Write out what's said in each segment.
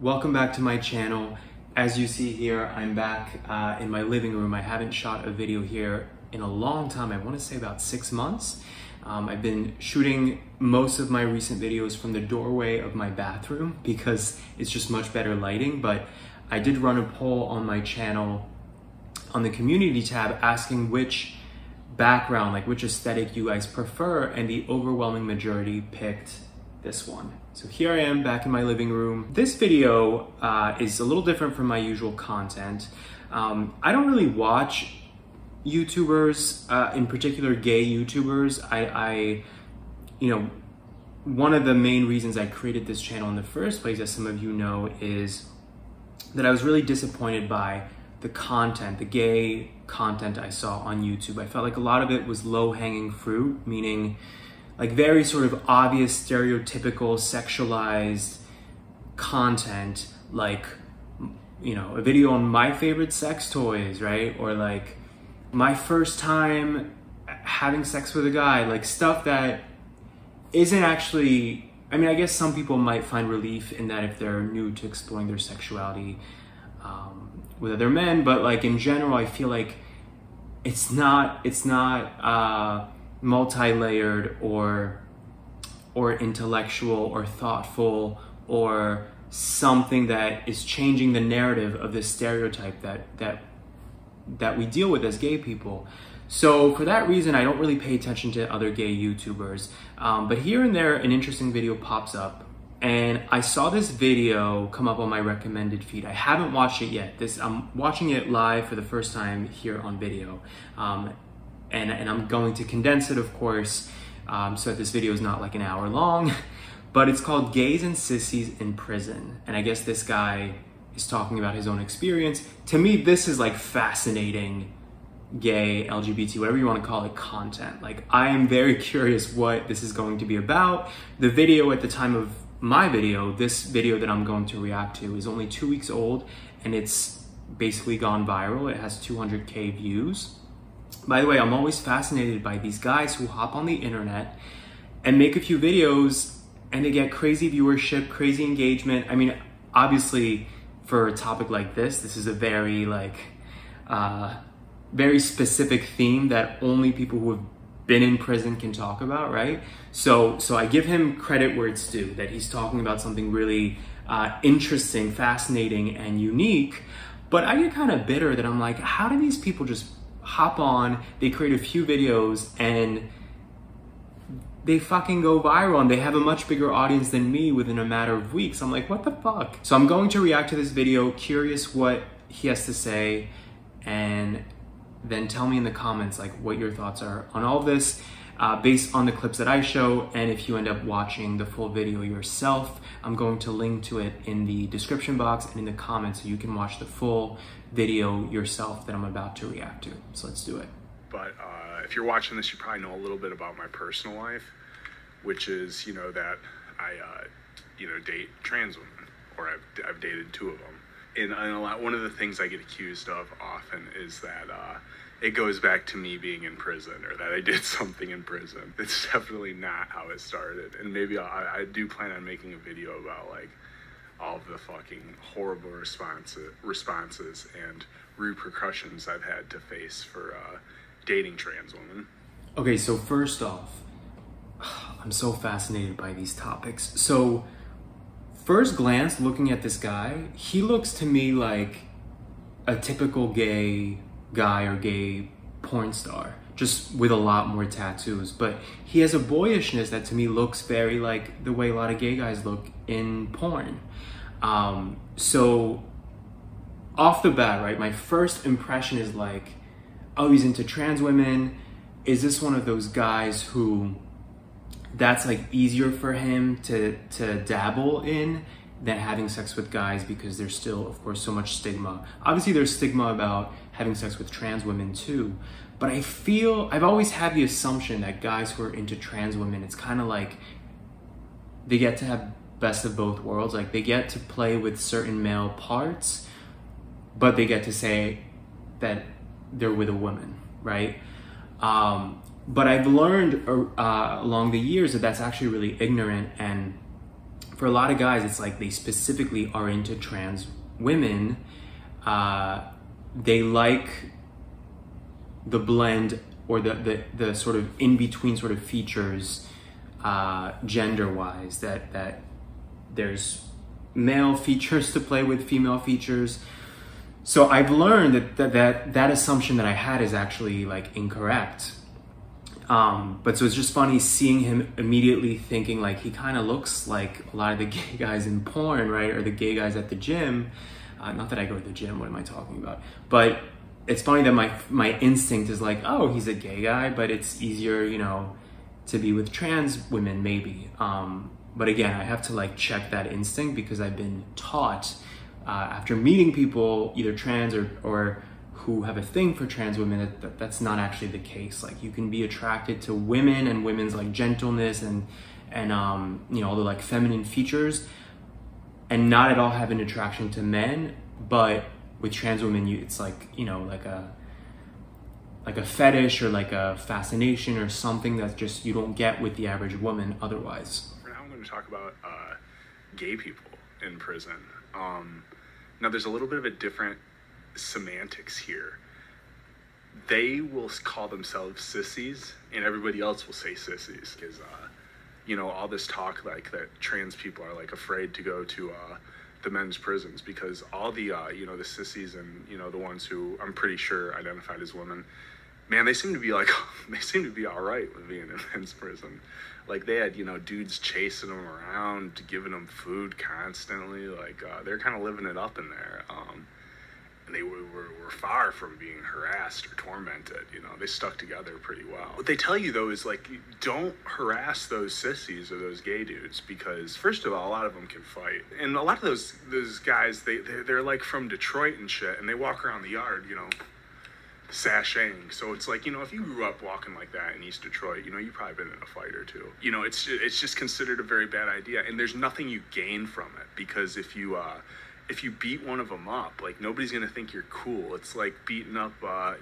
Welcome back to my channel. As you see here, I'm back in my living room. I haven't shot a video here in a long time. I want to say about 6 months. I've been shooting most of my recent videos from the doorway of my bathroom because it's just much better lighting, but I did run a poll on my channel on the community tab asking which background, like which aesthetic you guys prefer, and the overwhelming majority picked this one. So here I am back in my living room. This video is a little different from my usual content. I don't really watch YouTubers, in particular gay YouTubers. You know, one of the main reasons I created this channel in the first place, as some of you know, is that I was really disappointed by the content, the gay content I saw on YouTube. I felt like a lot of it was low-hanging fruit, meaning like very sort of obvious, stereotypical, sexualized content, like, you know, a video on my favorite sex toys, right? Or like my first time having sex with a guy, like stuff that isn't actually, I mean, I guess some people might find relief in that if they're new to exploring their sexuality with other men, but like in general, I feel like it's not multi-layered or intellectual or thoughtful or something that is changing the narrative of this stereotype that we deal with as gay people. So for that reason, I don't really pay attention to other gay YouTubers. But here and there, an interesting video pops up, and I saw this video come up on my recommended feed. I haven't watched it yet. I'm watching it live for the first time here on video. And I'm going to condense it, of course, so that this video is not like an hour long, but it's called Gays and Sissies in Prison. And I guess this guy is talking about his own experience. To me, this is like fascinating gay, LGBT, whatever you want to call it, content. Like, I am very curious what this is going to be about. The video at the time of my video, this video that I'm going to react to, is only 2 weeks old, and it's basically gone viral. It has 200K views. By the way, I'm always fascinated by these guys who hop on the internet and make a few videos and they get crazy viewership, crazy engagement. I mean, obviously for a topic like this, this is a very like, very specific theme that only people who have been in prison can talk about, right? So I give him credit where it's due, that he's talking about something really interesting, fascinating, and unique. But I get kind of bitter that I'm like, how do these people just hop on, they create a few videos and they fucking go viral, and they have a much bigger audience than me within a matter of weeks. I'm like, what the fuck? So I'm going to react to this video, curious what he has to say, and then tell me in the comments like what your thoughts are on all this based on the clips that I show. And if you end up watching the full video yourself, I'm going to link to it in the description box and in the comments so you can watch the full video yourself that I'm about to react to. So let's do it. But if you're watching this, you probably know a little bit about my personal life, which is, you know, that I, you know, date trans women, or I've dated two of them. And one of the things I get accused of often is that it goes back to me being in prison, or that I did something in prison. It's definitely not how it started. And maybe I do plan on making a video about like all of the fucking horrible responses and repercussions I've had to face for dating trans women. Okay, so first off, I'm so fascinated by these topics. So first glance, looking at this guy, he looks to me like a typical gay guy or gay porn star, just with a lot more tattoos. But he has a boyishness that to me looks very like the way a lot of gay guys look in porn. So off the bat, right, my first impression is like, oh, he's into trans women. Is this one of those guys who that's like easier for him to dabble in than having sex with guys, because there's still, of course, so much stigma. Obviously there's stigma about having sex with trans women too, but I feel, I've always had the assumption that guys who are into trans women, it's kind of like they get to have best of both worlds. Like they get to play with certain male parts, but they get to say that they're with a woman, right? But I've learned along the years that that's actually really ignorant and for a lot of guys, it's like they specifically are into trans women. They like the blend or the sort of in-between sort of features, gender-wise, that there's male features to play with, female features. So I've learned that assumption that I had is actually like incorrect. But so it's just funny seeing him immediately thinking like he kind of looks like a lot of the gay guys in porn, right? Or the gay guys at the gym. Not that I go to the gym, what am I talking about? But it's funny that my instinct is like, oh, he's a gay guy, but it's easier, you know, to be with trans women maybe. But again, I have to like check that instinct because I've been taught after meeting people, either trans or who have a thing for trans women, that's not actually the case. Like you can be attracted to women and women's like gentleness and you know, all the like feminine features and not at all have an attraction to men. But with trans women, it's like, you know, like a fetish or like a fascination or something that's just, you don't get with the average woman otherwise. For now, I'm going to talk about gay people in prison. Now there's a little bit of a different semantics here. They will call themselves sissies and everybody else will say sissies because, you know, all this talk like that trans people are like afraid to go to the men's prisons because all the, you know, the sissies and, you know, the ones who I'm pretty sure identified as women, man, they seem to be like, they seem to be all right with being in men's prison. Like they had, you know, dudes chasing them around, giving them food constantly. Like they're kind of living it up in there. And they were far from being harassed or tormented. You know, they stuck together pretty well. What they tell you though is like, don't harass those sissies or those gay dudes because first of all, a lot of them can fight. And a lot of those guys, they're like from Detroit and shit and they walk around the yard, you know, sashaying. So it's like, you know, if you grew up walking like that in East Detroit, you know, you've probably been in a fight or two. You know, it's just considered a very bad idea and there's nothing you gain from it because if you beat one of them up, like nobody's gonna think you're cool. It's like beating up,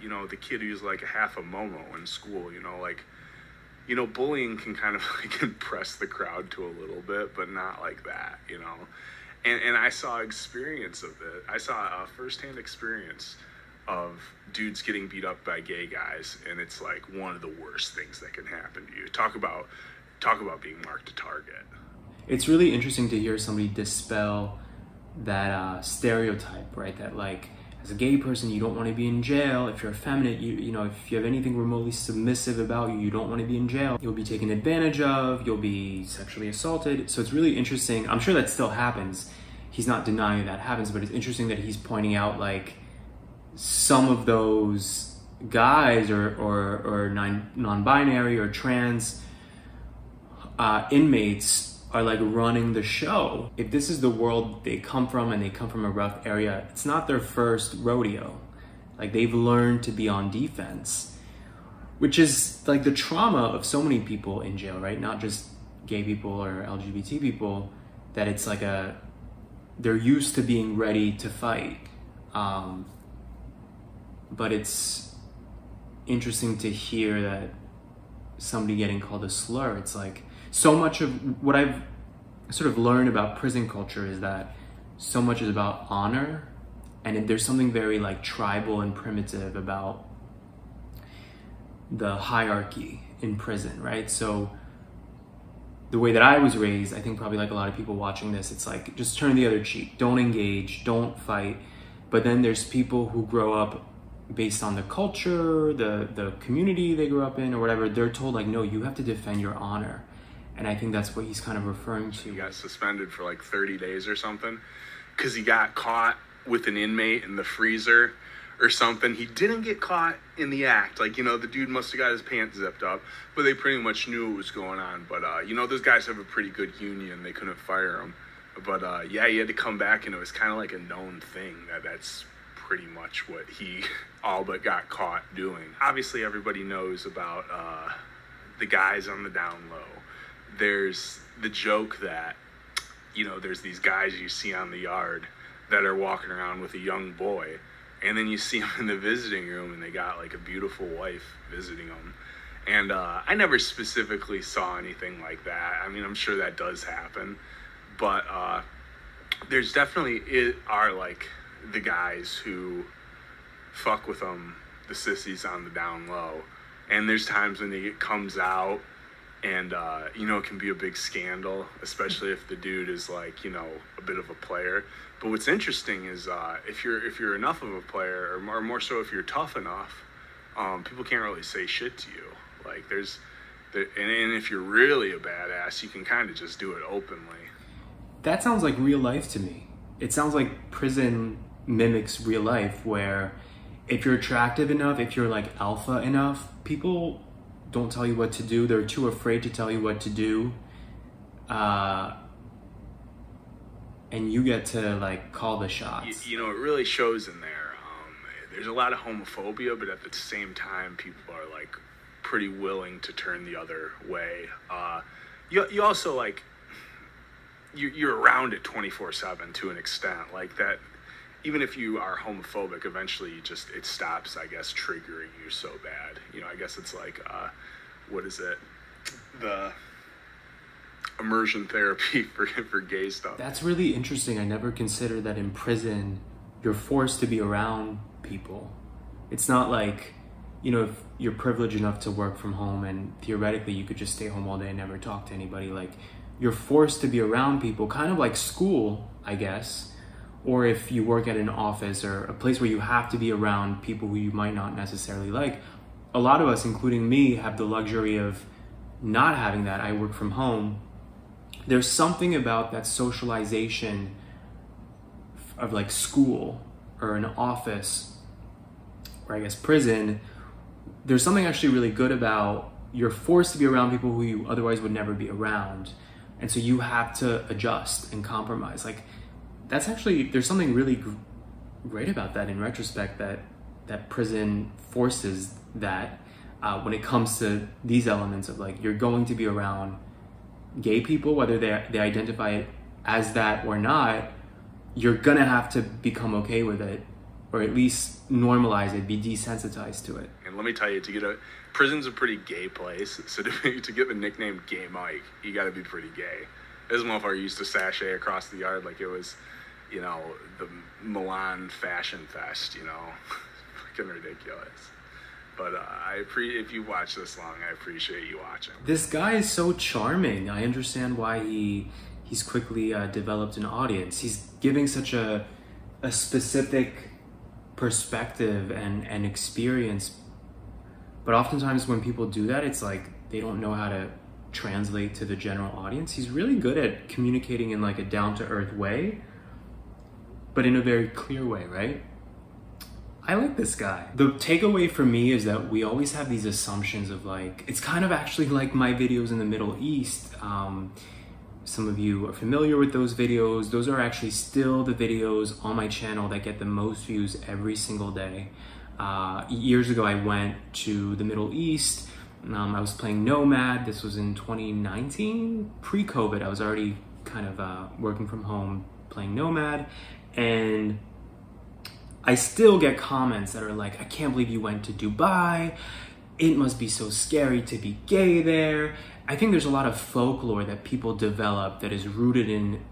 you know, the kid who's like a half a Momo in school, you know, like, you know, bullying can kind of like impress the crowd to a little bit, but not like that, you know? And I saw experience of it. I saw a firsthand experience of dudes getting beat up by gay guys, and it's like one of the worst things that can happen to you. Talk about being marked a target. It's really interesting to hear somebody dispel that stereotype, right? That like, as a gay person, you don't want to be in jail. If you're effeminate, you know, if you have anything remotely submissive about you, you don't want to be in jail. You'll be taken advantage of, you'll be sexually assaulted. So it's really interesting. I'm sure that still happens. He's not denying that happens, but it's interesting that he's pointing out like some of those guys or non-binary or trans inmates are like running the show. If this is the world they come from and they come from a rough area, it's not their first rodeo. Like they've learned to be on defense, which is like the trauma of so many people in jail, right? Not just gay people or LGBT people, that it's like they're used to being ready to fight. But it's interesting to hear that somebody getting called a slur, it's like, so much of what I've sort of learned about prison culture is that so much is about honor, and there's something very like tribal and primitive about the hierarchy in prison, right? So the way that I was raised, I think probably like a lot of people watching this, it's like, just turn the other cheek, don't engage, don't fight. But then there's people who grow up based on the culture, the community they grew up in or whatever, they're told like, no, you have to defend your honor. And I think that's what he's kind of referring to. He got suspended for like 30 days or something because he got caught with an inmate in the freezer or something. He didn't get caught in the act. Like, you know, the dude must have got his pants zipped up, but they pretty much knew what was going on. But, you know, those guys have a pretty good union. They couldn't fire him. But, yeah, he had to come back, and it was kind of like a known thing that's pretty much what he all but got caught doing. Obviously, everybody knows about the guys on the down low. There's the joke that, you know, there's these guys you see on the yard that are walking around with a young boy, and then you see them in the visiting room and they got like a beautiful wife visiting them. And I never specifically saw anything like that. I mean, I'm sure that does happen, But there's definitely are like the guys who fuck with them, the sissies on the down low. And there's times when it comes out and, you know, it can be a big scandal, especially if the dude is like, you know, a bit of a player. But what's interesting is if you're enough of a player, or more so if you're tough enough, people can't really say shit to you. Like and if you're really a badass, you can kind of just do it openly. That sounds like real life to me. It sounds like prison mimics real life, where if you're attractive enough, if you're like alpha enough, people don't tell you what to do. They're too afraid to tell you what to do. And you get to like call the shots. You know, it really shows in there. There's a lot of homophobia, but at the same time, people are like pretty willing to turn the other way. You also like, you're around it 24/7 to an extent, like that. Even if you are homophobic, eventually you just, it stops, I guess, triggering you so bad. You know, I guess it's like, what is it? The immersion therapy for gay stuff. That's really interesting. I never considered that in prison, you're forced to be around people. It's not like, you know, if you're privileged enough to work from home and theoretically you could just stay home all day and never talk to anybody. Like, you're forced to be around people, kind of like school, I guess. Or if you work at an office or a place where you have to be around people who you might not necessarily like. A lot of us, including me, have the luxury of not having that. I work from home. There's something about that socialization of like school or an office, or I guess prison. There's something actually really good about, you're forced to be around people who you otherwise would never be around. And so you have to adjust and compromise. Like, that's actually, there's something really great about that in retrospect, that prison forces that when it comes to these elements of like, you're going to be around gay people, whether they identify it as that or not, you're gonna have to become okay with it, or at least normalize it, be desensitized to it. And let me tell you, prison's a pretty gay place, so to get the nickname Gay Mike, you gotta be pretty gay. This motherfucker used to sashay across the yard like it was, you know, the Milan Fashion Fest, you know. Fucking ridiculous. But if you watch this long, I appreciate you watching. This guy is so charming. I understand why he's quickly developed an audience. He's giving such a specific perspective and experience. But oftentimes when people do that, it's like they don't know how to translate to the general audience. He's really good at communicating in like a down-to-earth way, but in a very clear way, right? I like this guy. The takeaway for me is that we always have these assumptions of like, it's kind of actually like my videos in the Middle East. Some of you are familiar with those videos. Those are actually still the videos on my channel that get the most views every single day. Years ago, I went to the Middle East. I was playing Nomad. This was in 2019, pre-COVID. I was already kind of working from home, playing Nomad. And I still get comments that are like, I can't believe you went to Dubai. It must be so scary to be gay there. I think there's a lot of folklore that people develop that is rooted in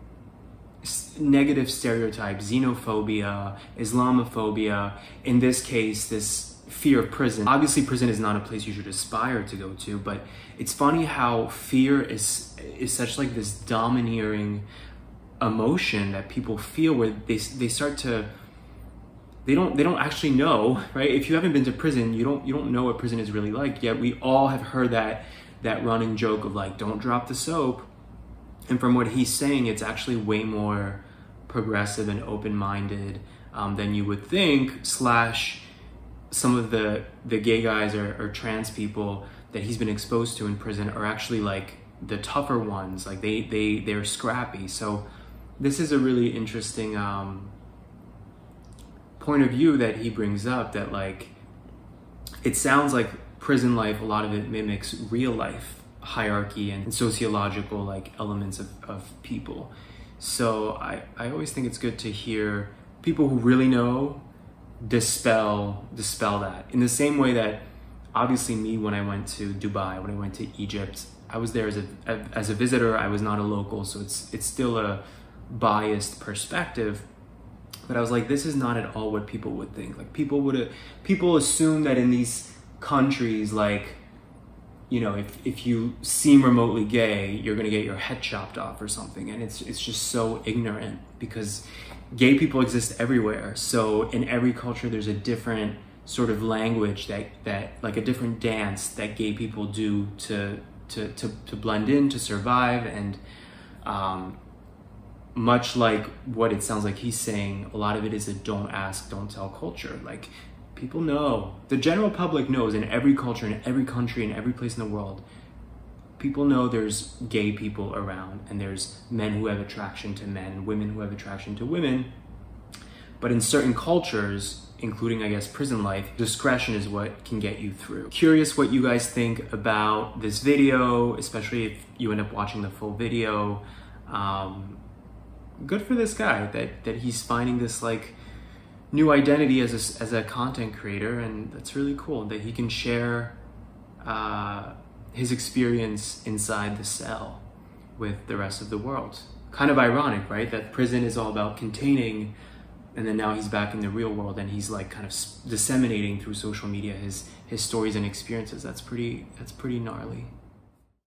negative stereotypes, xenophobia, Islamophobia. In this case, this fear of prison. Obviously, prison is not a place you should aspire to go to, but it's funny how fear is such like this domineering emotion that people feel, where they start to, they don't actually know, right? If you haven't been to prison, you don't know what prison is really like. Yet we all have heard that running joke of like, don't drop the soap. And from what he's saying, it's actually way more progressive and open-minded than you would think, slash some of the gay guys or trans people that he's been exposed to in prison are actually like the tougher ones. Like they're scrappy. So this is a really interesting point of view that he brings up, that like, it sounds like prison life, a lot of it mimics real life hierarchy and sociological like elements of people. So I always think it's good to hear people who really know dispel that, in the same way that obviously me, when I went to Dubai, when I went to Egypt, I was there as a visitor. I was not a local, so it's still a biased perspective. But I was like, this is not at all what people would think. Like, people assume that in these countries, like, you know, if you seem remotely gay, you're gonna get your head chopped off or something. And it's just so ignorant, because gay people exist everywhere. So in every culture, there's a different sort of language that like a different dance that gay people do to blend in, to survive. And much like what it sounds like he's saying, a lot of it is a don't ask, don't tell culture. Like, people know, the general public knows, in every culture, in every country, in every place in the world, people know there's gay people around, and there's men who have attraction to men and women who have attraction to women. But in certain cultures, including, I guess, prison life, discretion is what can get you through. Curious what you guys think about this video, especially if you end up watching the full video. Good for this guy that he's finding this like new identity as a content creator, and that's really cool that he can share his experience inside the cell with the rest of the world. Kind of ironic, right? That prison is all about containing, and then now he's back in the real world and he's like kind of disseminating through social media his stories and experiences. That's pretty gnarly.